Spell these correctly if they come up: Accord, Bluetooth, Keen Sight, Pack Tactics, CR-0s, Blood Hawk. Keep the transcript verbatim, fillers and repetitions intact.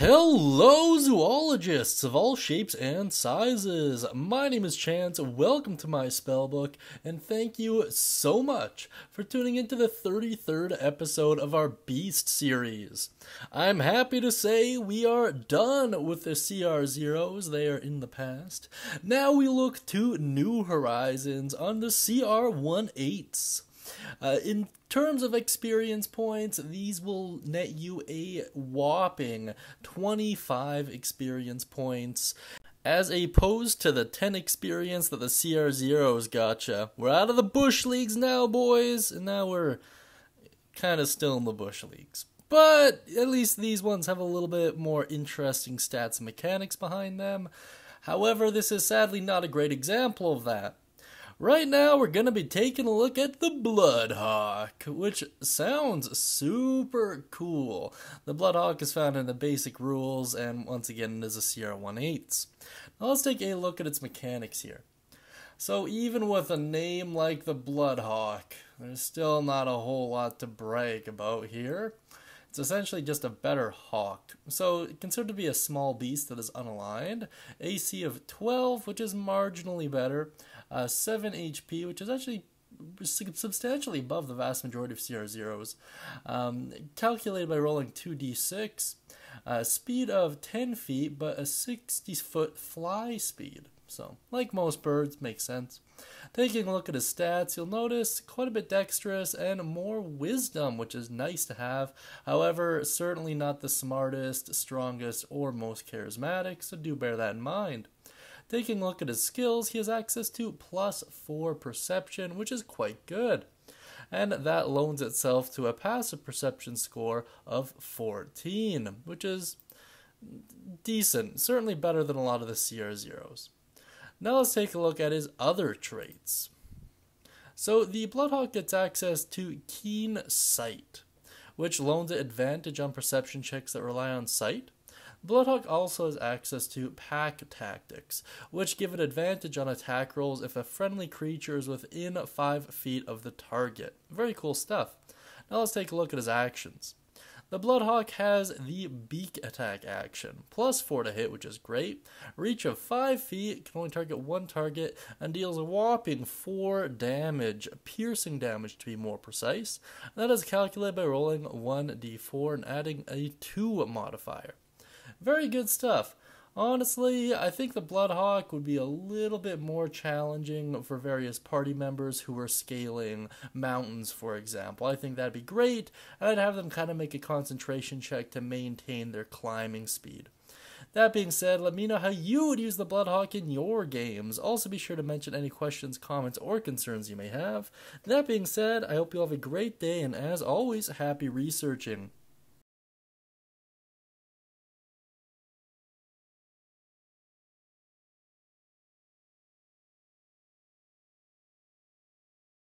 Hello zoologists of all shapes and sizes, my name is Chance, welcome to my spellbook, and thank you so much for tuning into the thirty-third episode of our Beast series. I'm happy to say we are done with the C R zeros, they are in the past. Now we look to new horizons on the C R eighteen s. Uh, in terms of experience points, these will net you a whopping twenty-five experience points, as opposed to the ten experience that the C R zeros gotcha. We're out of the bush leagues now, boys, and now we're kind of still in the bush leagues. But at least these ones have a little bit more interesting stats and mechanics behind them. However, this is sadly not a great example of that. Right now, we're going to be taking a look at the Blood Hawk, which sounds super cool. The Blood Hawk is found in the basic rules, and once again, it is a C R eighteen s. Now, let's take a look at its mechanics here. So, even with a name like the Blood Hawk, there's still not a whole lot to brag about here. It's essentially just a better hawk. So, considered to be a small beast that is unaligned, A C of twelve, which is marginally better. Uh, seven H P, which is actually substantially above the vast majority of C R zeros, um, calculated by rolling two d six, uh, speed of ten feet, but a sixty foot fly speed. So, like most birds, makes sense. Taking a look at his stats, you'll notice quite a bit dexterous and more wisdom, which is nice to have. However, certainly not the smartest, strongest, or most charismatic, so do bear that in mind. Taking a look at his skills, he has access to plus four perception, which is quite good. And that loans itself to a passive perception score of fourteen, which is decent. Certainly better than a lot of the C R zeros. Now let's take a look at his other traits. So the Blood Hawk gets access to Keen Sight, which loans it advantage on perception checks that rely on sight. Blood Hawk also has access to Pack Tactics, which give it advantage on attack rolls if a friendly creature is within five feet of the target. Very cool stuff. Now let's take a look at his actions. The Blood Hawk has the Beak Attack action, plus four to hit, which is great, reach of five feet, can only target one target, and deals a whopping four damage, piercing damage to be more precise. And that is calculated by rolling one d four and adding a two modifier. Very good stuff. Honestly, I think the Blood Hawk would be a little bit more challenging for various party members who are scaling mountains, for example. I think that'd be great, and I'd have them kind of make a concentration check to maintain their climbing speed. That being said, let me know how you would use the Blood Hawk in your games. Also be sure to mention any questions, comments, or concerns you may have. That being said, I hope you all have a great day, and as always, happy researching.